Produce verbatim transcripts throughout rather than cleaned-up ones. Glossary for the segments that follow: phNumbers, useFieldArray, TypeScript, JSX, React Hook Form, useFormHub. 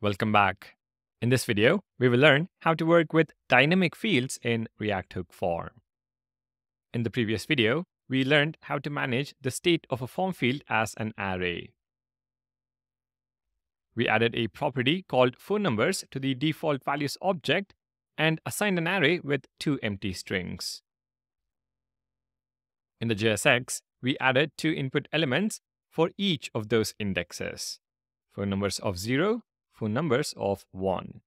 Welcome back. In this video, we will learn how to work with dynamic fields in React Hook Form. In the previous video, we learned how to manage the state of a form field as an array. We added a property called phNumbers to the default values object and assigned an array with two empty strings. In the J S X, we added two input elements for each of those indexes, phNumbers of zero, phNumbers of one.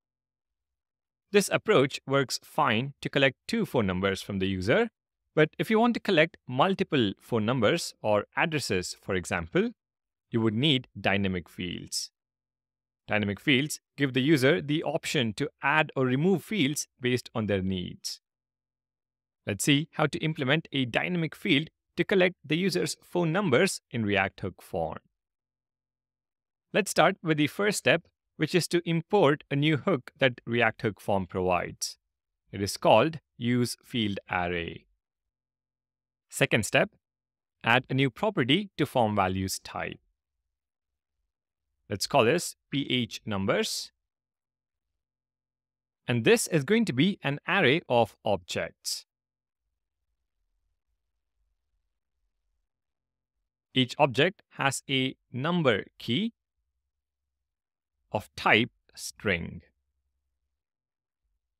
This approach works fine to collect two phNumbers from the user, but if you want to collect multiple phNumbers or addresses, for example, you would need dynamic fields. Dynamic fields give the user the option to add or remove fields based on their needs. Let's see how to implement a dynamic field to collect the user's phNumbers in React Hook Form. Let's start with the first step, which is to import a new hook that React Hook Form provides. It is called useFieldArray. Second step, add a new property to form values type. Let's call this phNumbers. And this is going to be an array of objects. Each object has a number key of type string.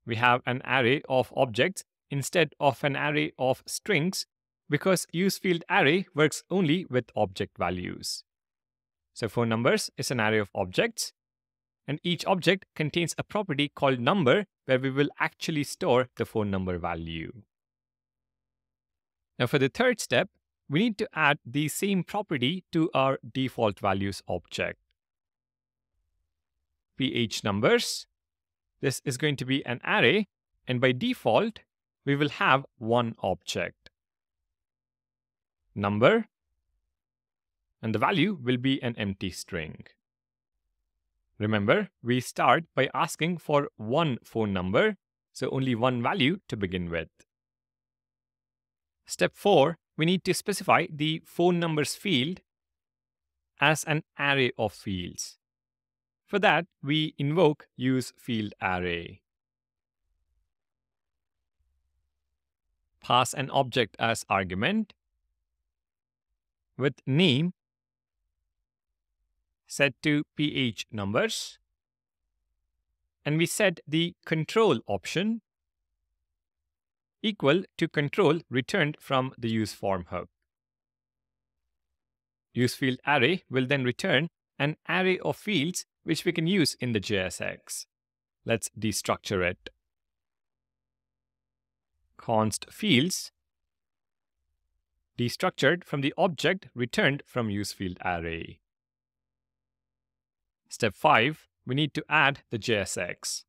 We have an array of objects instead of an array of strings because useFieldArray works only with object values. So phNumbers is an array of objects, and each object contains a property called number where we will actually store the phNumber value. Now for the third step, we need to add the same property to our default values object. phNumbers, this is going to be an array, and by default, we will have one object, number, and the value will be an empty string. Remember, we start by asking for one phNumber, so only one value to begin with. Step four, we need to specify the phNumbers field as an array of fields. For that, we invoke useFieldArray. Pass an object as argument with name set to phNumbers, and we set the control option equal to control returned from the useFormHub. useFieldArray will then return an array of fields which we can use in the J S X. Let's destructure it. Const fields destructured from the object returned from useFieldArray. Step five, we need to add the J S X.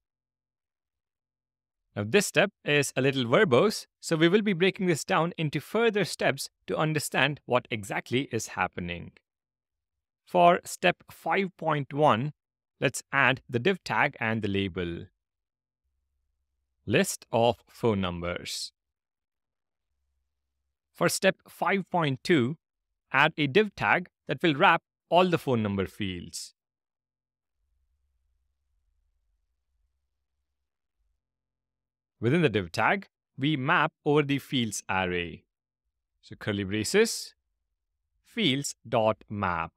Now this step is a little verbose, so we will be breaking this down into further steps to understand what exactly is happening. For step five point one, let's add the div tag and the label, list of phNumbers. For step five point two, add a div tag that will wrap all the phNumber fields. Within the div tag, we map over the fields array. So curly braces, fields.map.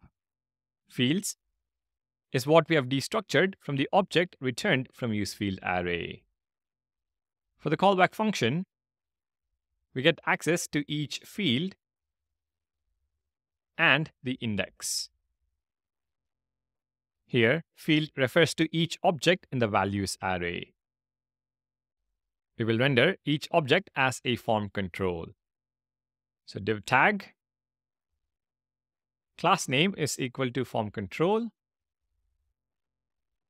Fields is what we have destructured from the object returned from useFieldArray. For the callback function, we get access to each field and the index. Here, field refers to each object in the values array. We will render each object as a form control. So div tag, class name is equal to form control,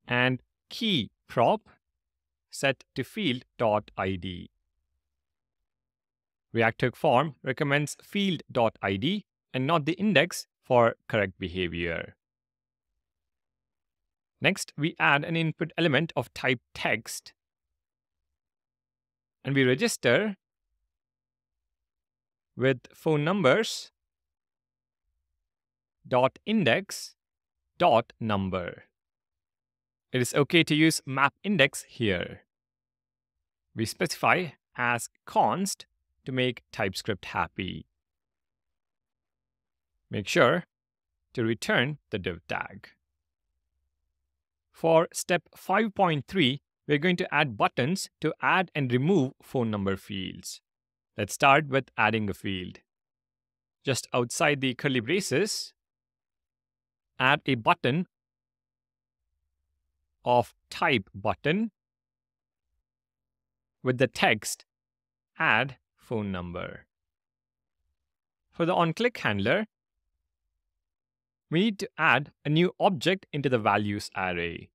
and key prop set to field.id. React Hook Form recommends field.id and not the index for correct behavior. Next, we add an input element of type text, and we register with phNumbers dot index dot number. It is okay to use map index here. We specify as const to make TypeScript happy. Make sure to return the div tag. For step five point three, we're going to add buttons to add and remove phone number fields. Let's start with adding a field. Just outside the curly braces, add a button of type button with the text add phone number. For the onClick handler, we need to add a new object into the values array.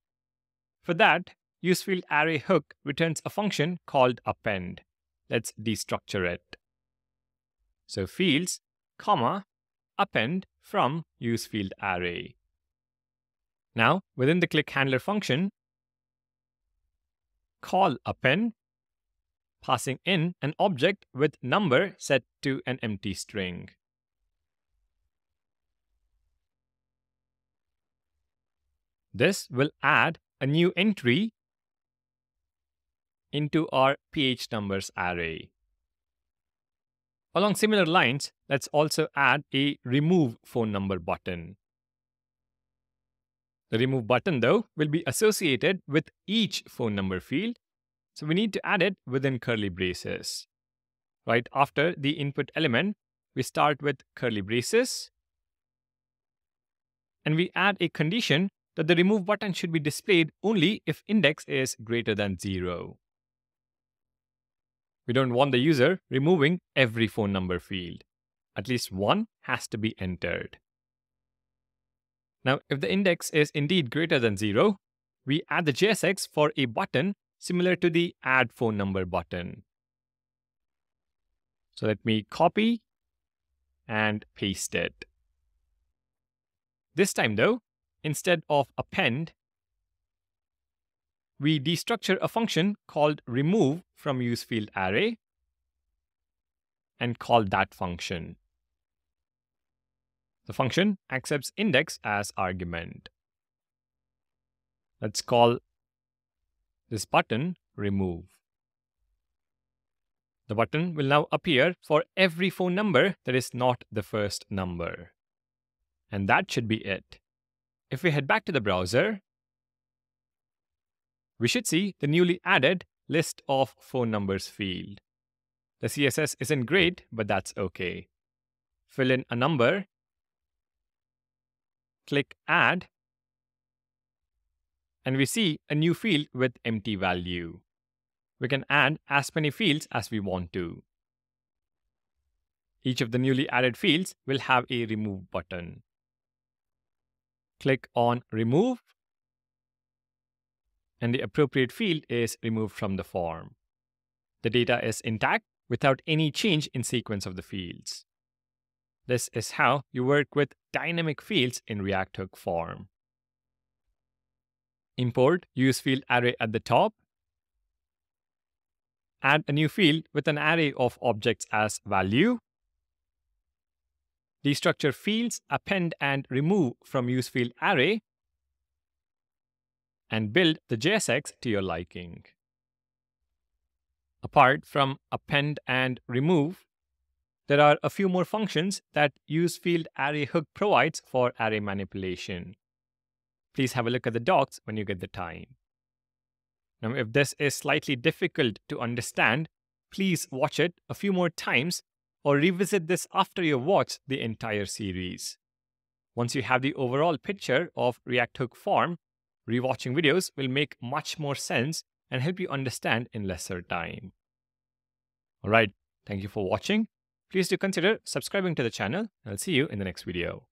For that, useFieldArray hook returns a function called append. Let's destructure it. So fields, comma, append from useFieldArray. Now, within the click handler function, call append, passing in an object with number set to an empty string. This will add a new entry into our phNumbers array. Along similar lines, let's also add a remove phone number button. The remove button, though, will be associated with each phone number field, so we need to add it within curly braces. Right after the input element, we start with curly braces, and we add a condition that the remove button should be displayed only if index is greater than zero. We don't want the user removing every phone number field. At least one has to be entered. Now, if the index is indeed greater than zero, we add the J S X for a button similar to the add phone number button. So let me copy and paste it. This time though, instead of append, we destructure a function called remove from useFieldArray and call that function. The function accepts index as argument. Let's call this button remove. The button will now appear for every phone number that is not the first number. And that should be it. If we head back to the browser, we should see the newly added list of phone numbers field. The C S S isn't great, but that's okay. Fill in a number, click add, and we see a new field with empty value. We can add as many fields as we want to. Each of the newly added fields will have a remove button. Click on remove, and the appropriate field is removed from the form. The data is intact without any change in sequence of the fields. This is how you work with dynamic fields in React Hook Form. Import useFieldArray at the top. Add a new field with an array of objects as value. Destructure fields, append and remove from useFieldArray, and build the J S X to your liking. Apart from append and remove, there are a few more functions that useFieldArray hook provides for array manipulation. Please have a look at the docs when you get the time. Now, if this is slightly difficult to understand, please watch it a few more times or revisit this after you watch the entire series. Once you have the overall picture of React Hook Form, rewatching videos will make much more sense and help you understand in lesser time. Alright, thank you for watching. Please do consider subscribing to the channel. I'll see you in the next video.